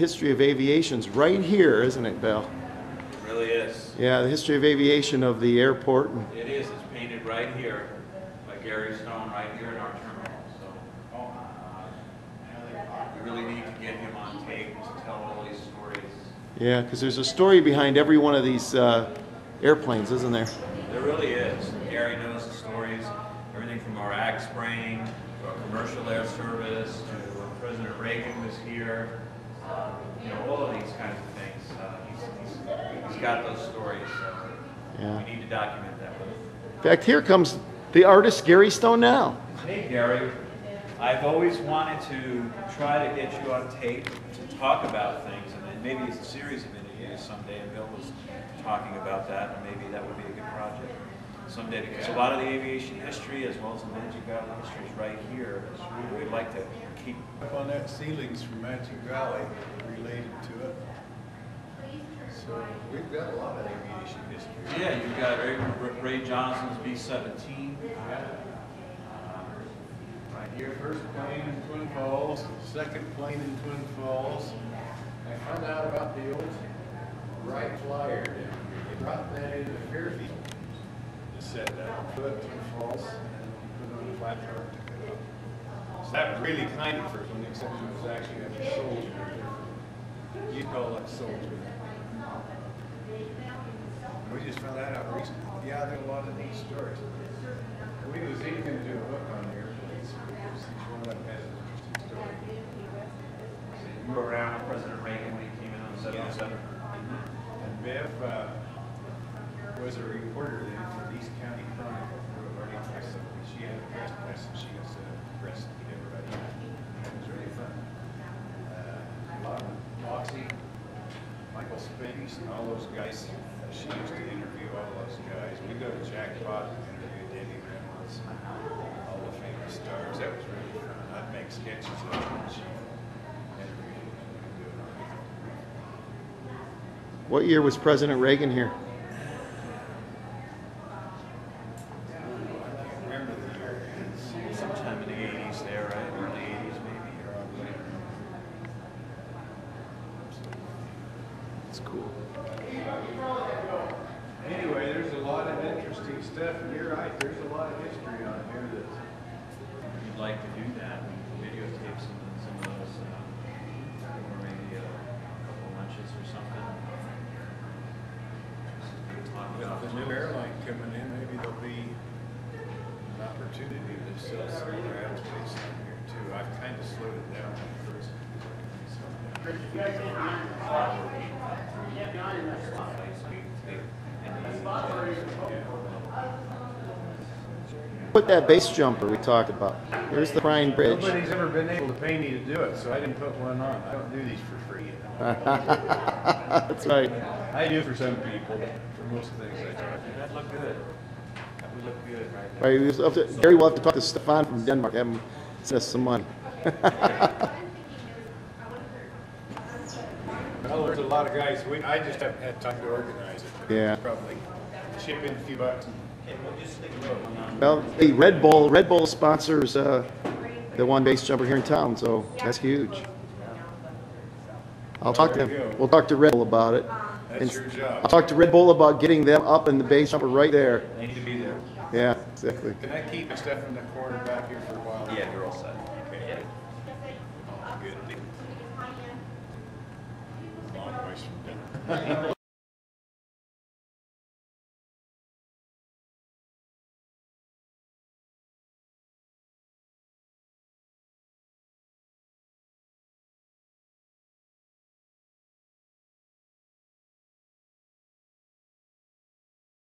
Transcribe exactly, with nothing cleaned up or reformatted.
history of aviation's right here, isn't it, Bill? It really is. Yeah, the history of aviation of the airport. And it is. It's painted right here by Gary Stone, right here in our terminal. So uh, we really need to get him on tape to tell all these stories. Yeah, because there's a story behind every one of these uh, airplanes, isn't there? There really is. Gary knows the stories, everything from our Axe Spring to our commercial air service to when President Reagan was here. Uh, you know, all of these kinds of things. Uh, he's, he's, he's got those stories. So yeah. We need to document that. In fact, here comes the artist Gary Stone now. Hey, Gary. I've always wanted to try to get you on tape to talk about things, and then maybe it's a series of interviews someday, and Bill was talking about that, and maybe that would be a good project someday, because a lot of the aviation history, as well as the Magic Valley history, is right here. We'd like to keep up on that ceilings from Magic Valley related to it. So we've got a lot of aviation history. Yeah, you've got Ray, Ray Johnson's B seventeen. Yeah. Uh, right here, first plane in Twin Falls, second plane in Twin Falls. I found out about the old Wright Flyer. They brought that into the airfield. Set that foot in false and put on the flat car to pick it up. So that really kind of first one, the exception was actually after a soldier. You call that soldier. We just found that out recently. Yeah, there are a lot of these stories. We was even going to do a book on the airplanes because each one of them has an interesting story. You were around President Reagan when he came in on seven oh seven. And Bev uh, was a reporter then for the East County Chronicle for a learning class. She had a press class and she was a press to get everybody. It was really fun. Uh, a lot of Moxie, Michael Springs, and all those guys. Uh, she used to interview all those guys. We go to Jackpot and interview Danny Ramblins, all the famous stars. That was really fun. I'd make sketches of them. She interviewed them and do it on people. What year was President Reagan here? Cool. Anyway, there's a lot of interesting stuff, and you're right, there's a lot of history on here that if you'd like to do that, we can videotape some, some of those, uh, or maybe a couple lunches or something. With the new airline coming in, maybe there'll be an opportunity to sell some around space on here too. I've kind of slowed it down at first. Put that base jumper we talked about. Here's the Rhine Bridge. Nobody's ever been able to pay me to do it, so I didn't put one on. I don't do these for free. That's right. I do for some people. For most things, I do. That look good. That would look good right now. Right, Gary will have to talk to Stefan from Denmark. Have him send us some money. Well, there's a lot of guys. We, I just haven't had time to organize it. Yeah. Probably chip in a few bucks. Okay, we'll just think about it. Well, the Red Bull, Red Bull sponsors uh, the one base jumper here in town, so that's huge. I'll talk to him. We'll talk to Red Bull about it. That's and your job. I'll talk to Red Bull about getting them up in the base jumper right there. They need to be there. Yeah, exactly. Can I keep my stuff in the corner back here for a while? Yeah, you're all set. Okay. Yeah. Oh, good. Long ways from dinner.